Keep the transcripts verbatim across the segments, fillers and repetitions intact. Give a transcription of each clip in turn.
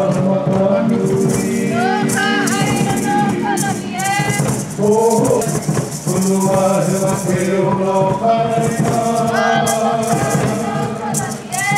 Thank you.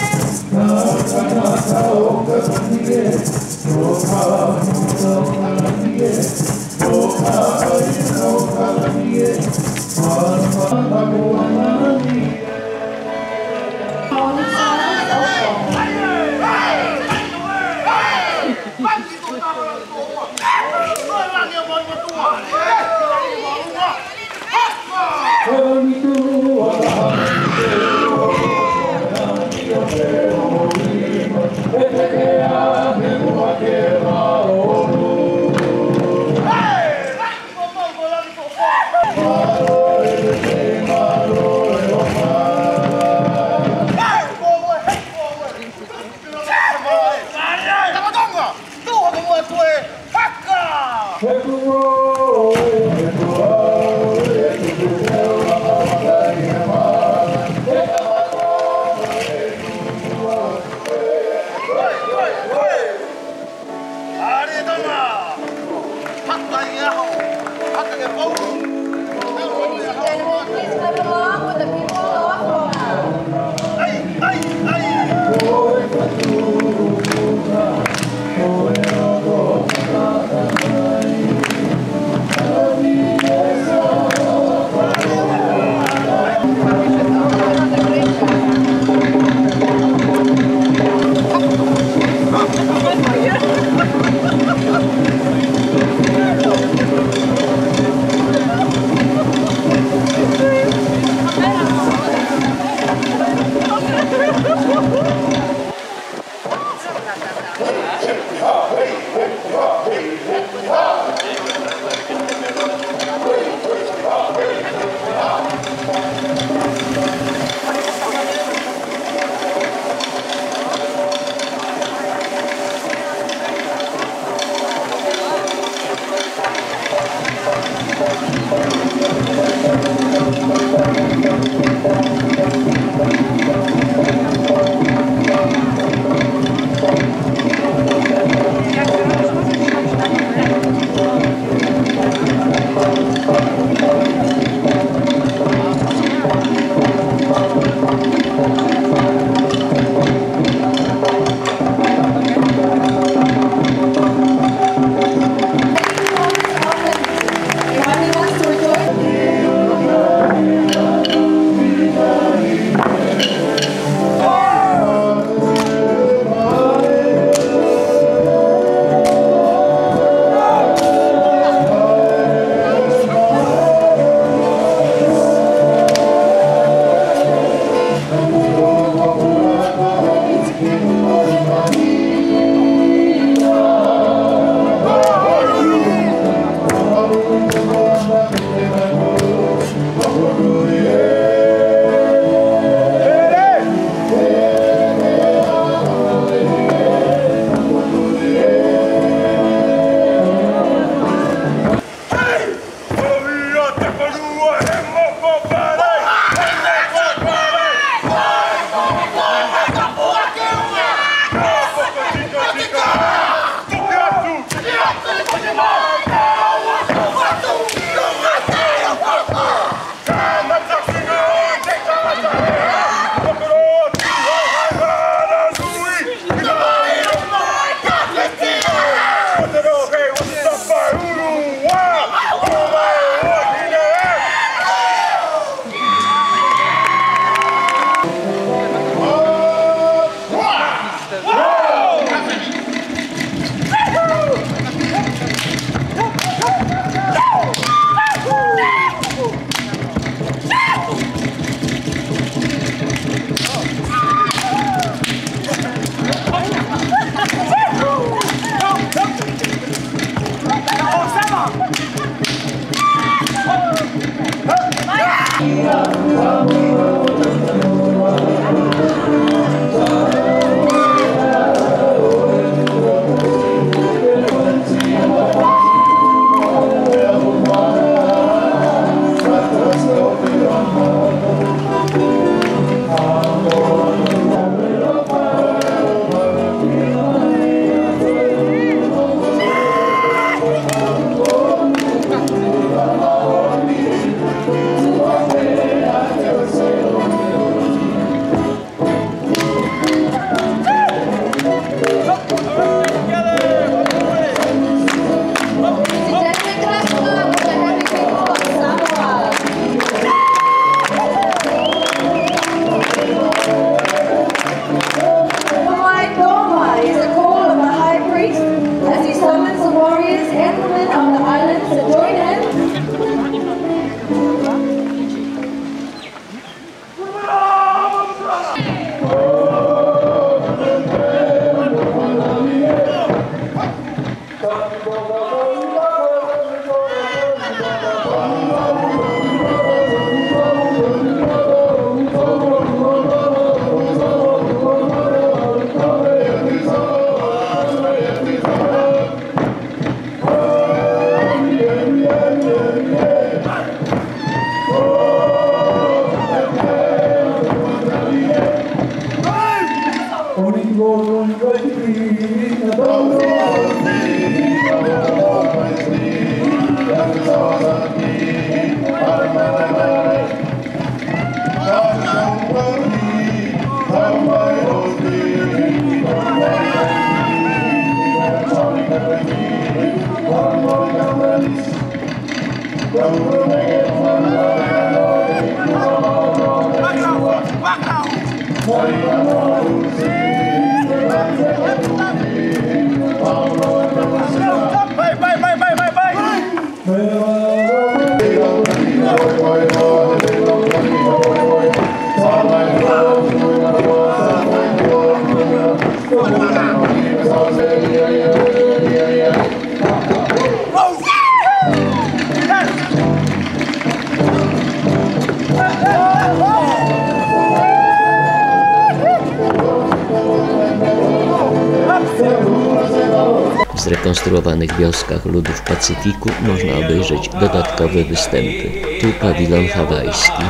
W zrekonstruowanych wioskach ludów Pacyfiku można obejrzeć dodatkowe występy. Tu pawilon hawajski.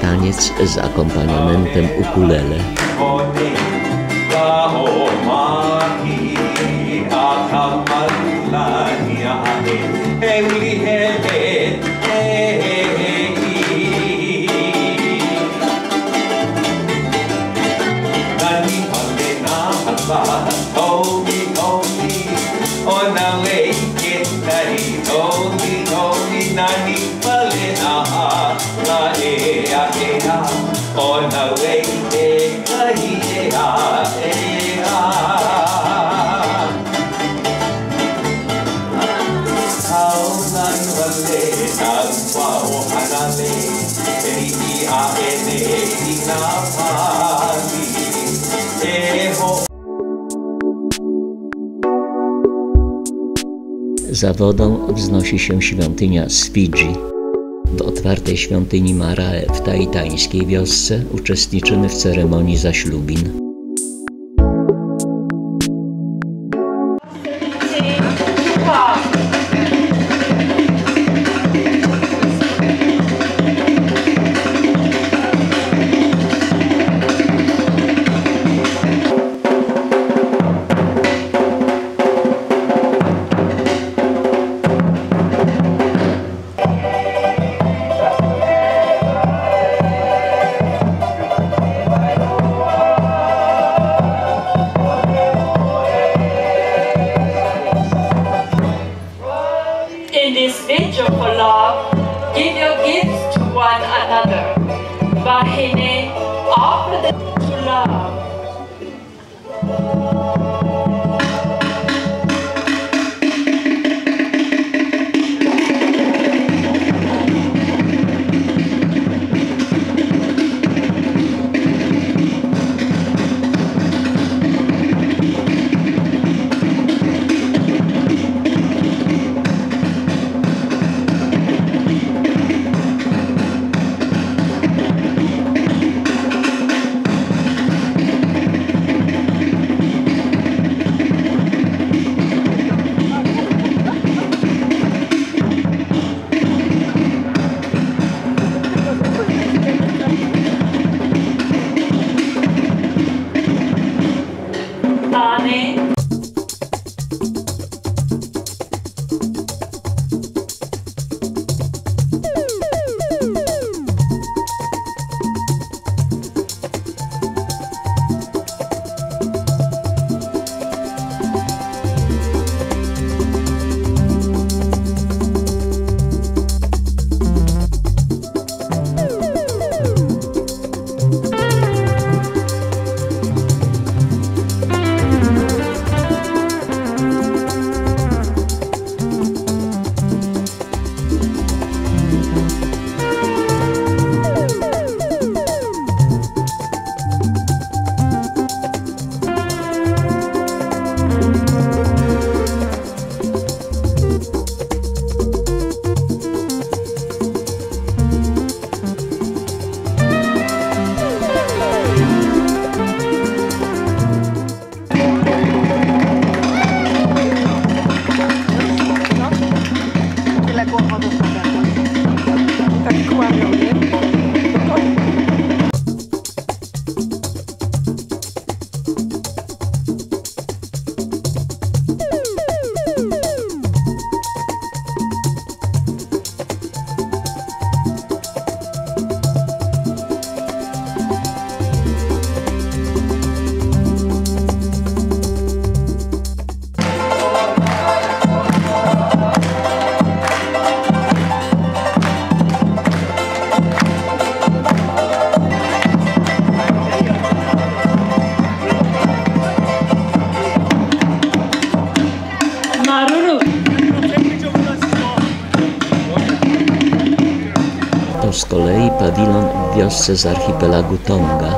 Taniec z akompaniamentem ukulele. Za wodą wznosi się świątynia z Fidżi. W otwartej świątyni Marae w tajtańskiej wiosce uczestniczymy w ceremonii zaślubin. mają z kolei pawilon w wiosce z archipelagu Tonga.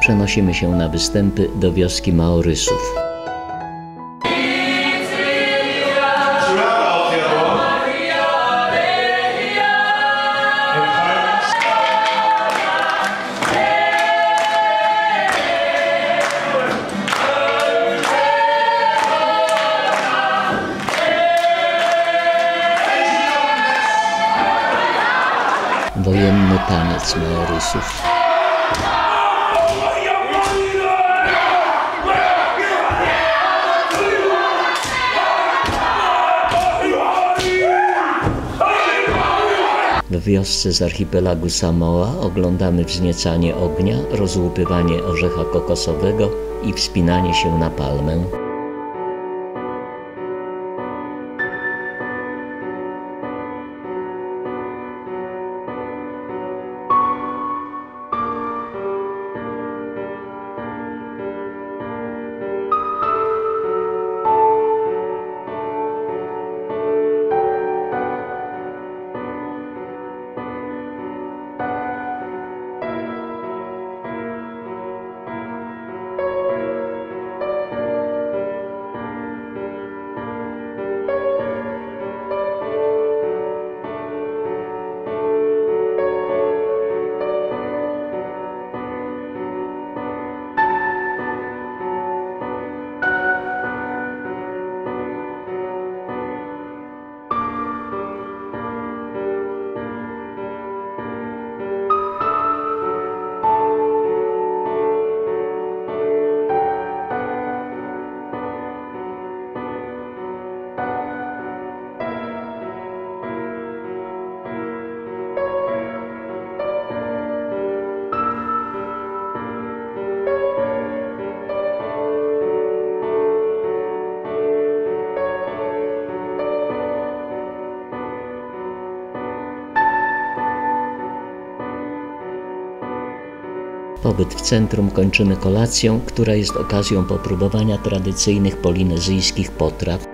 Przenosimy się na występy do wioski Maorysów. Wojenny taniec Maorysów. W wiosce z archipelagu Samoa oglądamy wzniecanie ognia, rozłupywanie orzecha kokosowego i wspinanie się na palmę. Pobyt w centrum kończymy kolacją, która jest okazją popróbowania tradycyjnych polinezyjskich potraw.